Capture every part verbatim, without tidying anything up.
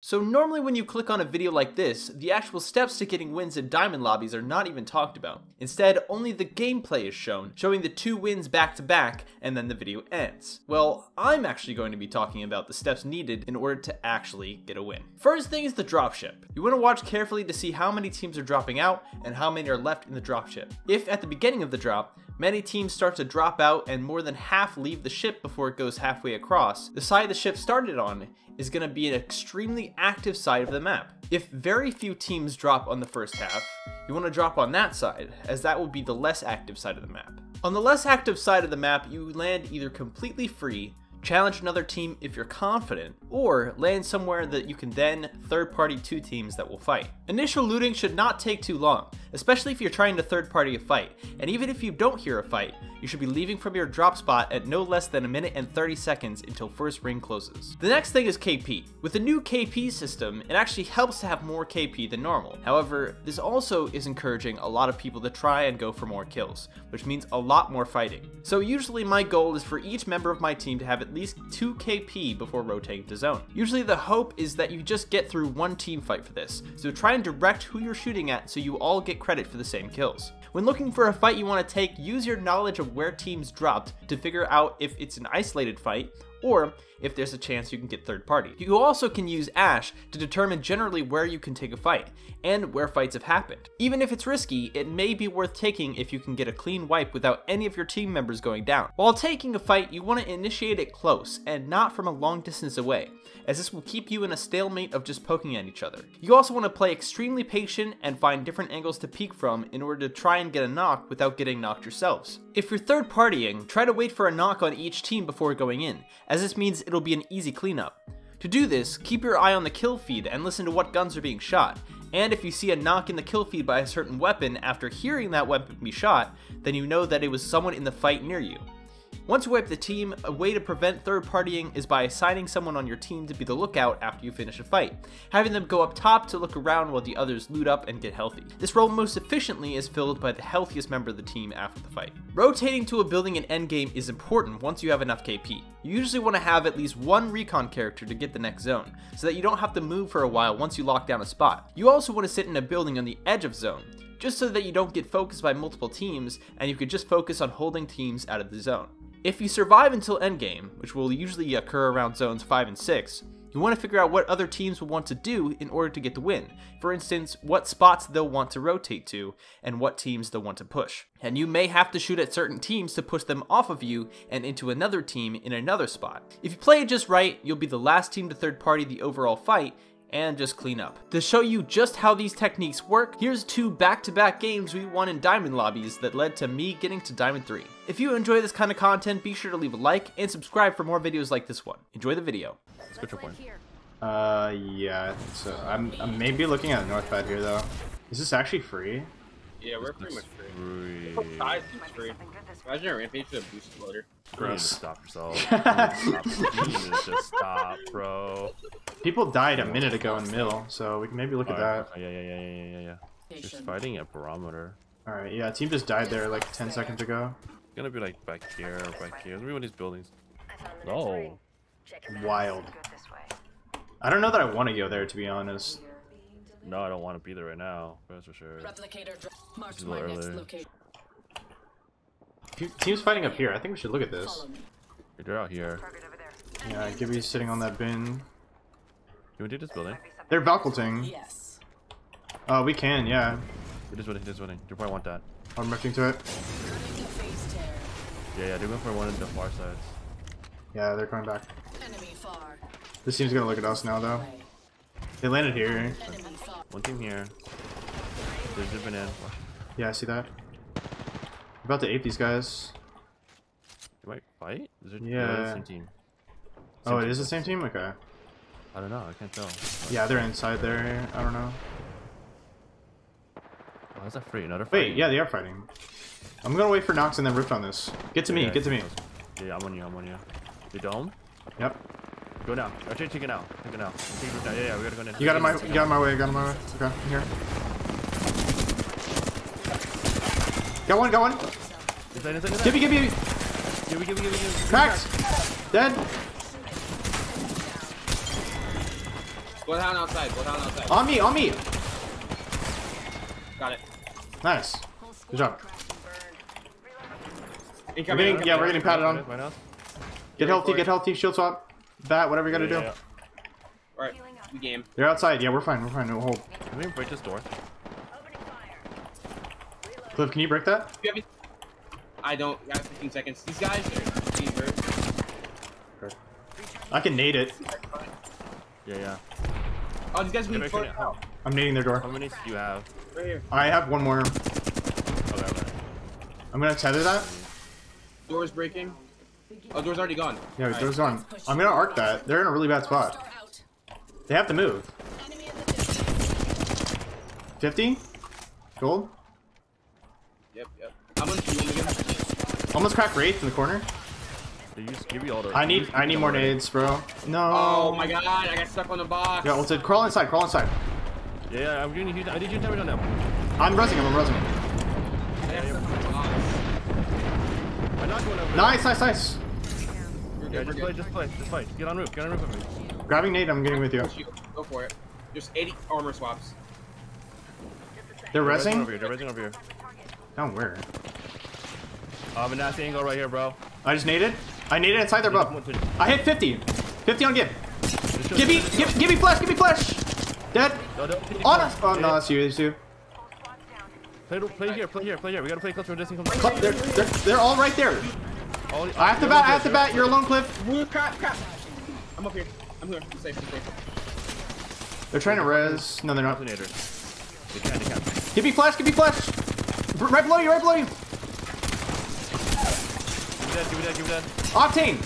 So normally when you click on a video like this, the actual steps to getting wins in diamond lobbies are not even talked about. Instead, only the gameplay is shown, showing the two wins back to back, and then the video ends. Well, I'm actually going to be talking about the steps needed in order to actually get a win. First thing is the dropship. You want to watch carefully to see how many teams are dropping out and how many are left in the dropship. If at the beginning of the drop, many teams start to drop out and more than half leave the ship before it goes halfway across, the side the ship started on is going to be an extremely active side of the map. If very few teams drop on the first half, you want to drop on that side, as that will be the less active side of the map. On the less active side of the map, you land either completely free, challenge another team if you're confident, or land somewhere that you can then third-party two teams that will fight. Initial looting should not take too long, especially if you're trying to third-party a fight, and even if you don't hear a fight, you should be leaving from your drop spot at no less than a minute and thirty seconds until first ring closes. The next thing is K P. With the new K P system, it actually helps to have more K P than normal. However, this also is encouraging a lot of people to try and go for more kills, which means a lot more fighting. So usually my goal is for each member of my team to have at least two K P before rotating to zone. Usually the hope is that you just get through one team fight for this, so try and direct who you're shooting at so you all get credit for the same kills. When looking for a fight you want to take, use your knowledge of where teams dropped to figure out if it's an isolated fight or if there's a chance you can get third party. You also can use Ash to determine generally where you can take a fight, and where fights have happened. Even if it's risky, it may be worth taking if you can get a clean wipe without any of your team members going down. While taking a fight, you want to initiate it close, and not from a long distance away, as this will keep you in a stalemate of just poking at each other. You also want to play extremely patient and find different angles to peek from in order to try and get a knock without getting knocked yourselves. If you're third partying, try to wait for a knock on each team before going in, as this means it'll be an easy cleanup. To do this, keep your eye on the kill feed and listen to what guns are being shot, and if you see a knock in the kill feed by a certain weapon after hearing that weapon be shot, then you know that it was someone in the fight near you. Once you wipe the team, a way to prevent third partying is by assigning someone on your team to be the lookout after you finish a fight, having them go up top to look around while the others loot up and get healthy. This role most efficiently is filled by the healthiest member of the team after the fight. Rotating to a building in endgame is important once you have enough K P. You usually want to have at least one recon character to get the next zone, so that you don't have to move for a while once you lock down a spot. You also want to sit in a building on the edge of zone, just so that you don't get focused by multiple teams and you could just focus on holding teams out of the zone. If you survive until endgame, which will usually occur around zones five and six, you want to figure out what other teams will want to do in order to get the win. For instance, what spots they'll want to rotate to, and what teams they'll want to push. And you may have to shoot at certain teams to push them off of you and into another team in another spot. If you play it just right, you'll be the last team to third party the overall fight, and just clean up. To show you just how these techniques work, here's two back-to-back games we won in diamond lobbies that led to me getting to diamond three. If you enjoy this kind of content, be sure to leave a like and subscribe for more videos like this one. Enjoy the video. Let's go to point. Uh, yeah, so I'm, I'm maybe looking at the north side here though. Is this actually free? Yeah, we're pretty much free. free. I seems free. Imagine a rampage with a boost loader. Gross. You stop yourself. Stop. Just stop, bro. People died a minute ago in the middle, so we can maybe look All at right. that. Yeah, yeah, yeah, yeah, yeah, yeah. yeah. Just fighting a barometer. All right, yeah, team just died there like ten seconds ago. It's gonna be like back here, or back here. Let me one of these buildings. No. Wild. I don't know that I want to go there, to be honest. No, I don't want to be there right now. That's for sure. It's a little earlier. Team's fighting up here. I think we should look at this. They're out here. Yeah, Gibby's sitting on that bin. Can we do this building? They're Valkyrie. Yes. Oh, we can, yeah. We're just winning, just winning. You probably want that. I'm rushing to it. Yeah, yeah, they're going for one of the far sides. Yeah, they're coming back. Enemy far. This team's gonna look at us now, though. They landed here. One team here. They're zipping in. Yeah, I see that. I'm about to ape these guys. They might fight? Is it yeah. the same team? Same oh, it team. is the same team? Okay. I don't know, I can't tell. Yeah, they're inside there. I don't know. Oh, is that free? Another fight? Wait, yeah, they are fighting. I'm gonna wait for Nox and then rift on this. Get to yeah, me, yeah, get to me. Yeah, I'm on you, I'm on you. You dome? Yep. Go down. Actually, take it out. Take it out. Take it out. Yeah, yeah, we gotta go down. You got in my, you got in my way, got in my way. Okay, here. Got one, got one. Inside, inside, inside. Gibby, Gibby, Gibby. Gibby, Gibby, Gibby. Cracks. Dead. Go down outside. Go down outside. On me. On me. Got it. Nice. Good job. Incoming, we're getting, yeah, we're getting patted on. Get yeah, healthy. Get healthy. Shield swap. That. Whatever you gotta yeah, do. Yeah. All right. We game. They're outside. Yeah, we're fine. We're fine. No hold. Can we break this door? Cliff, can you break that? Do you have I don't. I have fifteen seconds. These guys are fever. Okay. I can nade it. Yeah, yeah. Oh, these guys need yeah, sure oh. I'm nading their door. How many do you have? Right here. I have one more. Okay, right. I'm gonna tether that. Door's breaking. Oh, door's already gone. Yeah, All door's right. gone. I'm gonna arc that. They're in a really bad spot. They have to move. fifty? Gold? Yep, yep. I'm gonna shoot him. Almost cracked Wraith in the corner. They used Gibby all the I need I need more nades, bro. No. Oh my god, I got stuck on the box. Yeah, ulted. Crawl inside, crawl inside. Yeah, yeah, I'm doing huge. I did you damage on them. I'm resing him, I'm resing him. Yeah, yeah. I'm not going over nice, nice, nice. Good, yeah, just play, just play, just play. Get on roof, get on roof with me. Grabbing nade, I'm getting with you. Go for it. There's eighty armor swaps. They're resing? They're resing over here. They're resing over here. Down where? I have a nasty angle right here, bro. I just naded. I naded inside their buff. I hit fifty. fifty on Gib. Gibby, Gibby, Gibby flash, Gibby flash. Dead. On us. Oh, no, that's you. That's you. Play, play here, play here, play here. We gotta play close. They're, they're, they're all right there. I have to bat, I have to bat. You're alone, Cliff. Crap, crap. I'm up here. I'm here. I'm safe. I'm safe. They're trying to res. No, they're not. They can, they can. Give me flash. Give me flash. Right below you. Right below you. Give me that. Give me that. Give me that. Octane.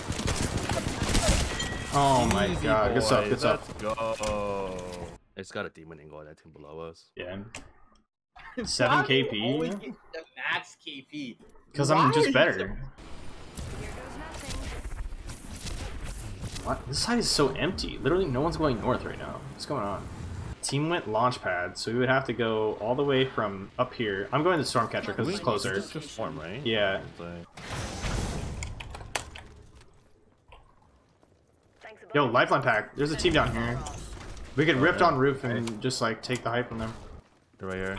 Oh my Easy god. Boy. Good stuff. Good stuff. Let's go. It's got a demon angle on that team below us. Yeah. Seven K P. Max K P. Because I'm just better. What? This side is so empty. Literally, no one's going north right now. What's going on? Team went launch pad, so we would have to go all the way from up here. I'm going to Stormcatcher because it's closer. It's just storm, right? Yeah. Yo, lifeline pack. There's a team down here. We could oh, rift yeah. on roof and just like take the hype from them. They're right here.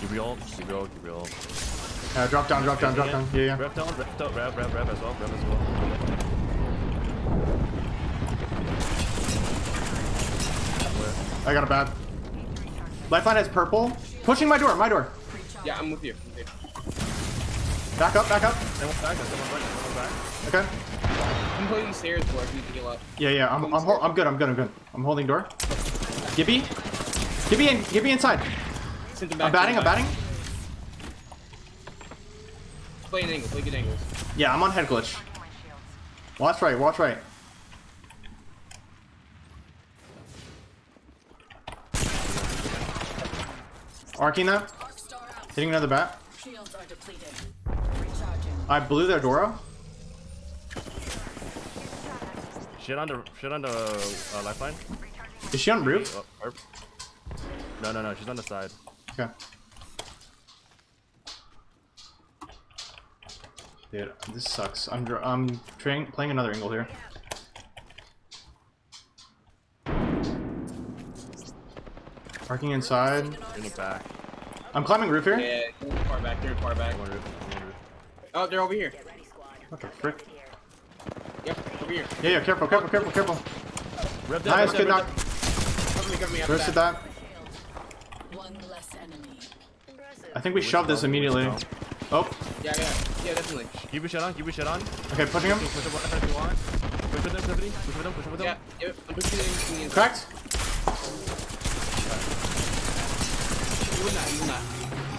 Gibby ult, Gibby ult, Gibby ult. Uh, drop down, drop down, drop down. Yeah, yeah. Rift down, rift up, rev, rev, rev as well, rev as well. I got a bad. Lifeline has purple. Pushing my door, my door. Yeah, I'm with you. I'm with you. Back up, back up. Someone back, someone back. Okay. I'm holding stairs, boy. I need to heal up. Yeah, yeah. I'm, I'm, I'm good. I'm good. I'm good. I'm holding door. Gibby, Gibby, in, Gibby inside. Back, I'm batting. I'm batting. Play an angle. Play good angles. Yeah, I'm on head glitch. Watch right. Watch right. Arcing that. Hitting another bat. Shields are depleted. I blew their door out. Shit on the, shit on the uh, lifeline. Is she on roof? No, no, no. She's on the side. Okay. Dude, this sucks. I'm, I'm trying, playing another angle here. Parking inside. In the back. I'm climbing roof here. Yeah, they're far back. They're far back. Oh, they're over here. What the frick? Yep, over here. Yeah, yeah, careful, careful, careful, careful. Rep nice, rep good knock. Where's the dot? I think we shoved this immediately. Oh. Yeah, yeah, yeah, definitely. Keep your shit on, keep your shit on. Okay, pushing him. Push him if you want. Push with them, Stephanie. Push with them, push with them. Yeah, I'm pushing him. Cracked.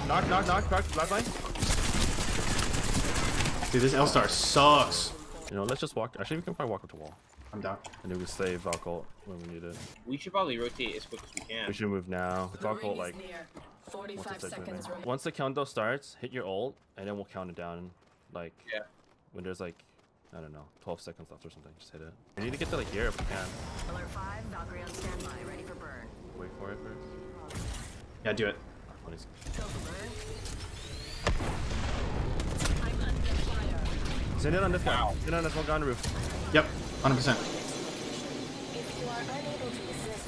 Knock, knock, knock, knock, lifeline. Dude, this L-Star sucks. You know, let's just walk. Actually, we can probably walk up to wall. I'm down. And then we save Valkyrie when we need it. We should probably rotate as quick as we can. We should move now. Valkyrie, like, forty-five seconds. Once the countdown starts, hit your ult, and then we'll count it down. Like, yeah. When there's like, I don't know, twelve seconds left or something, just hit it. We need to get to like here if we can. Alert five, Valkyrie on standby, ready for burn. Wait for it first. Yeah, do it. Please. Send it on this one. Send it on this one, go on the roof. Yep, one hundred percent.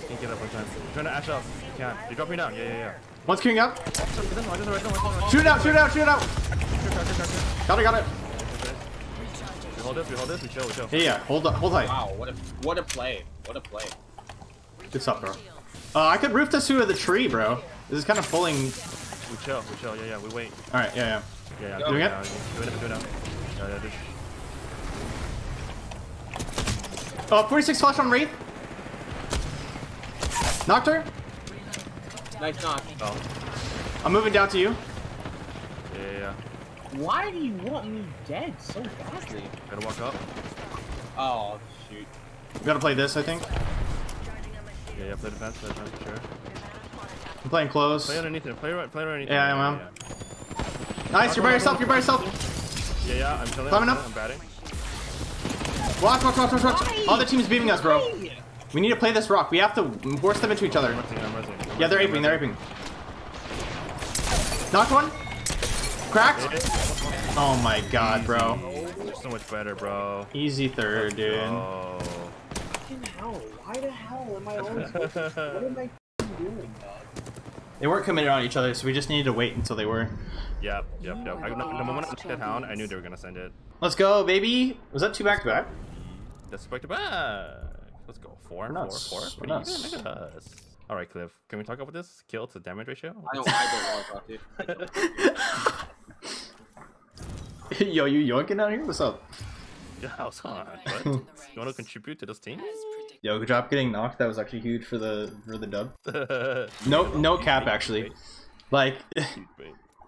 Can't get up one time. Trying to Ash up. You can't. You're dropping down. Yeah, yeah, yeah. One's queuing up. Shoot it out, shoot it out, shoot it out. Got it, got it. We hold this, we hold this, we chill, we chill. Yeah, yeah. Hold up, hold tight. Wow, what a, what a play. What a play. Good stuff, bro. Uh, I could roof this to the tree, bro. This is kind of pulling. We chill, we chill. Yeah, yeah, we wait. Alright, yeah, yeah. Yeah, yeah. Doing it? Doing it, doing it. Yeah, yeah, just... Oh, forty-six flash on Wraith. Knocked her. Nice knock. Oh. I'm moving down to you. Yeah. Why do you want me dead so badly? Gotta walk up. Oh, shoot. We gotta play this, I think. Yeah, yeah, play defense, play defense, sure. I'm playing close. Play underneath it. Play right, play right underneath it. Yeah, I am. Yeah, yeah. Nice, you're by yourself, you're by yourself. Yeah, yeah, I'm chilling. Climbing up. I'm batting. Watch, watch, watch, watch, watch. All the team's beaming us, bro. We need to play this rock. We have to force them into each other. I'm resting, I'm resting, I'm resting. Yeah, they're aping, they're aping. Knocked one. Cracked. Oh my god, bro. So much better, bro. Easy third, dude. Oh. Fucking hell. Why the hell am I always... What am I doing, dog? They weren't committed on each other, so we just needed to wait until they were. Yep, yep, yep. I, no, the moment I looked at Hound, I knew they were gonna send it. Let's go, baby. Was that two back-to-back? That's back-to-back. Let's go. Four, four, four. What are you doing? Look at us. All right, Cliff. Can we talk about this kill to damage ratio? I don't. I don't want to talk to you. Yo, you yoinking out here? What's up? Yeah, what's on? What? You want to contribute to this team? Yo, good job getting knocked. That was actually huge for the for the dub. No, no cap actually. Like,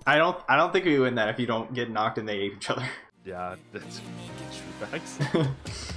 I don't. I don't think we win that if you don't get knocked and they ape each other. Yeah, that's true facts.